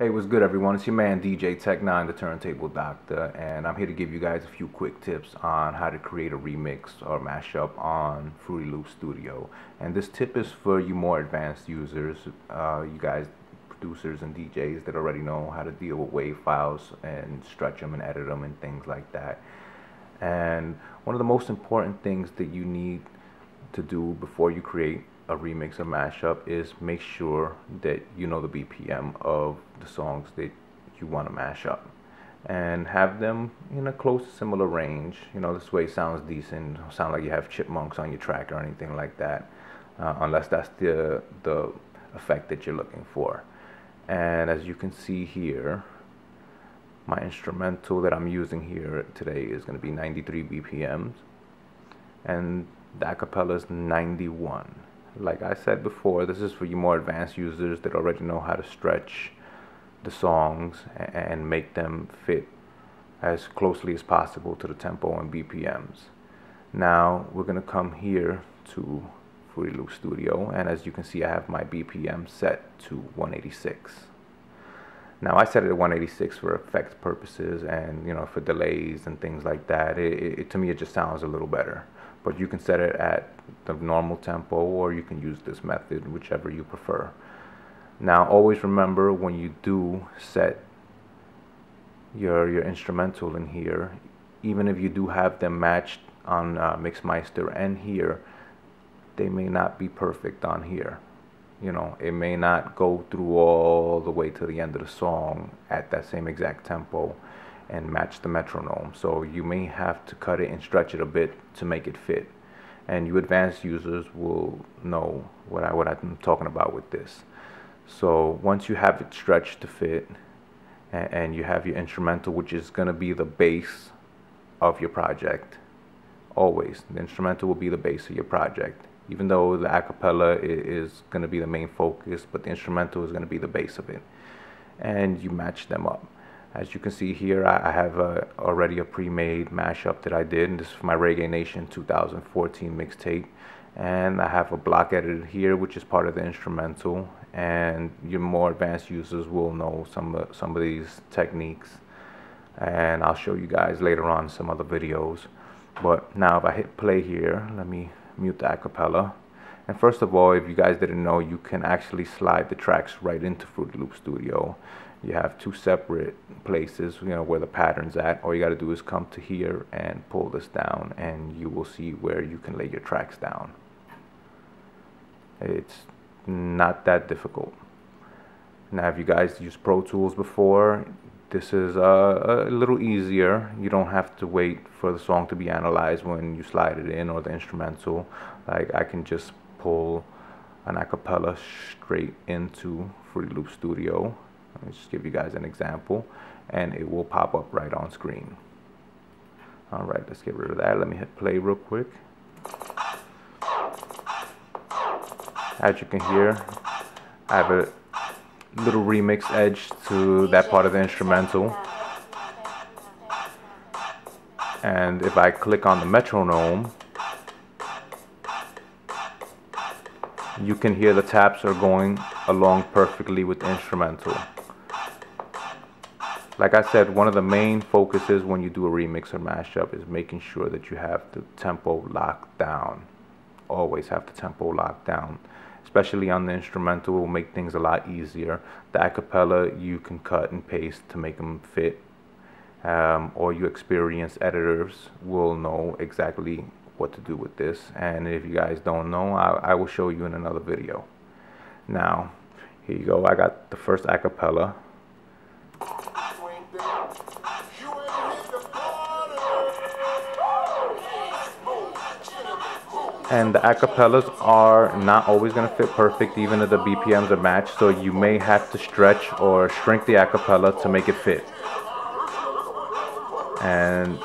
Hey, what's good everyone? It's your man DJ Tecnine, the Turntable Doctor, and I'm here to give you guys a few quick tips on how to create a remix or mashup on Fruity Loop Studio. And this tip is for you more advanced users, you guys producers and DJs that already know how to deal with WAV files and stretch them and edit them and things like that. And one of the most important things that you need to do before you create a remix or mashup is make sure that you know the BPM of the songs that you want to mash up and have them in a close similar range. You know, this way it sounds decent, sound like you have chipmunks on your track or anything like that, unless that's the effect that you're looking for. And as you can see here, my instrumental that I'm using here today is going to be 93 BPMs and the a cappella is 91. Like I said before, this is for you more advanced users that already know how to stretch the songs and make them fit as closely as possible to the tempo and BPMs. Now we're going to come here to Fruity Loop Studio, and as you can see I have my BPM set to 186. Now I set it at 186 for effects purposes and, you know, for delays and things like that. To me it just sounds a little better. But you can set it at the normal tempo, or you can use this method, whichever you prefer. Now always remember, when you do set your instrumental in here, even if you do have them matched on Mixmeister and here, they may not be perfect on here. You know, it may not go through all the way to the end of the song at that same exact tempo and match the metronome, so you may have to cut it and stretch it a bit to make it fit. And you advanced users will know what I'm talking about with this. So once you have it stretched to fit and you have your instrumental, which is going to be the base of your project, always the instrumental will be the base of your project, even though the a cappella is going to be the main focus, but the instrumental is going to be the base of it, and you match them up. As you can see here, I have already a pre-made mashup that I did, and this is for my Reggae Nation 2014 mixtape. And I have a block edited here, which is part of the instrumental. And your more advanced users will know some of these techniques, and I'll show you guys later on some other videos. But now if I hit play here, let me mute the acapella. And first of all, if you guys didn't know, you can actually slide the tracks right into Fruity Loop Studio. You have two separate places, you know, where the pattern's at. All you got to do is come to here and pull this down, and you will see where you can lay your tracks down. It's not that difficult. Now, if you guys used Pro Tools before, this is a little easier. You don't have to wait for the song to be analyzed when you slide it in, or the instrumental. Like, I can just pull an acapella straight into Fruity Loop Studio. Let me just give you guys an example, and it will pop up right on screen. Alright, let's get rid of that. Let me hit play real quick. As you can hear, I have a little remix edge to that part of the instrumental. And if I click on the metronome, you can hear the taps are going along perfectly with the instrumental. Like I said, one of the main focuses when you do a remix or mashup is making sure that you have the tempo locked down. Always have the tempo locked down. Especially on the instrumental, it will make things a lot easier. The acapella you can cut and paste to make them fit. Or you experienced editors will know exactly what to do with this, and if you guys don't know, I will show you in another video. Now here you go, I got the first acapella. And the acapellas are not always going to fit perfect, even if the BPMs are matched, so you may have to stretch or shrink the acapella to make it fit. And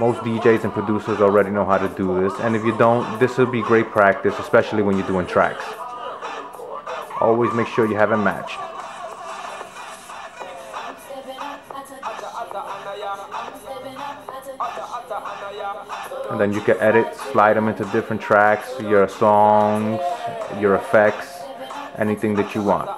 most DJs and producers already know how to do this, and if you don't, this will be great practice, especially when you're doing tracks. Always make sure you have it matched. And then you can edit, slide them into different tracks, your songs, your effects, anything that you want.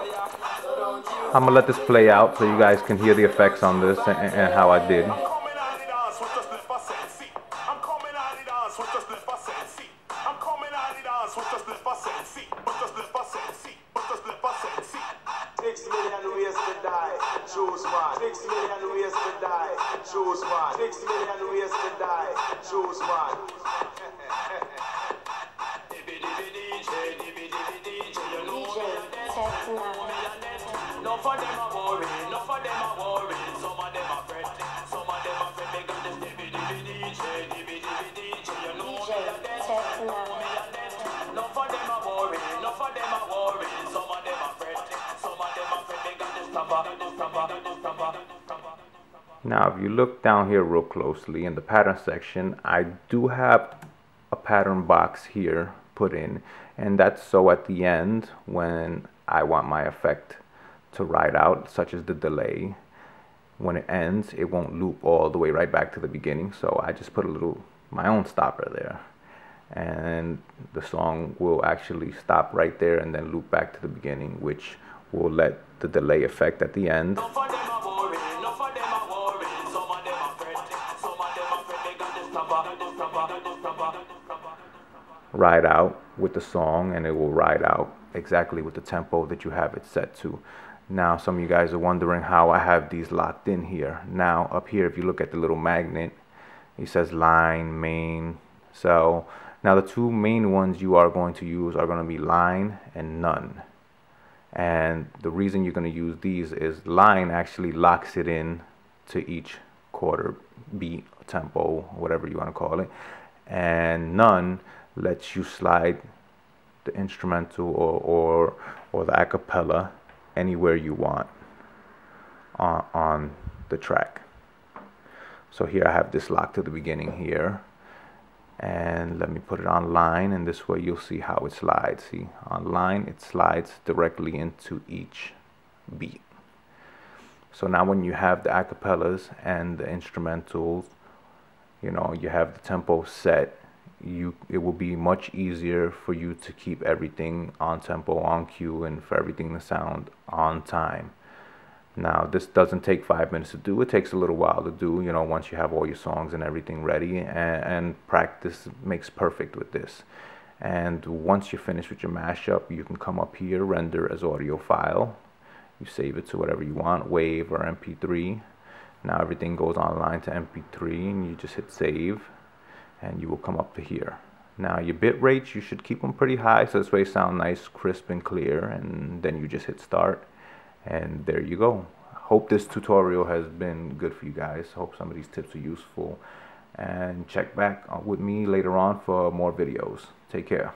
I'm gonna let this play out so you guys can hear the effects on this and how I did. Now if you look down here real closely in the pattern section, I do have a pattern box here put in, and that's so at the end when I want my effect to ride out, such as the delay, when it ends it won't loop all the way right back to the beginning, so I just put a little my own stopper there and the song will actually stop right there and then loop back to the beginning, which will let the delay effect at the end ride out with the song, and it will ride out exactly with the tempo that you have it set to. Now some of you guys are wondering how I have these locked in here. Now up here if you look at the little magnet, it says line, main, cell. Now the two main ones you are going to use are going to be line and none. And the reason you're going to use these is line actually locks it in to each quarter beat, tempo, whatever you want to call it, and none lets you slide the instrumental or the a cappella anywhere you want on the track. So here I have this locked to the beginning here, and let me put it on line, and this way you'll see how it slides. See, on line it slides directly into each beat. So now when you have the acapellas and the instrumentals, you know, you have the tempo set, it will be much easier for you to keep everything on tempo, on cue, and for everything to sound on time. Now this doesn't take 5 minutes to do, it takes a little while to do, you know, once you have all your songs and everything ready, and practice makes perfect with this. And once you're finished with your mashup, you can come up here, render as audio file, you save it to whatever you want, WAV or MP3. Now everything goes online to MP3 and you just hit save and you will come up to here. Now your bit rates, you should keep them pretty high so this way it sound nice, crisp and clear, and then you just hit start and there you go. Hope this tutorial has been good for you guys. Hope some of these tips are useful, and check back with me later on for more videos. Take care.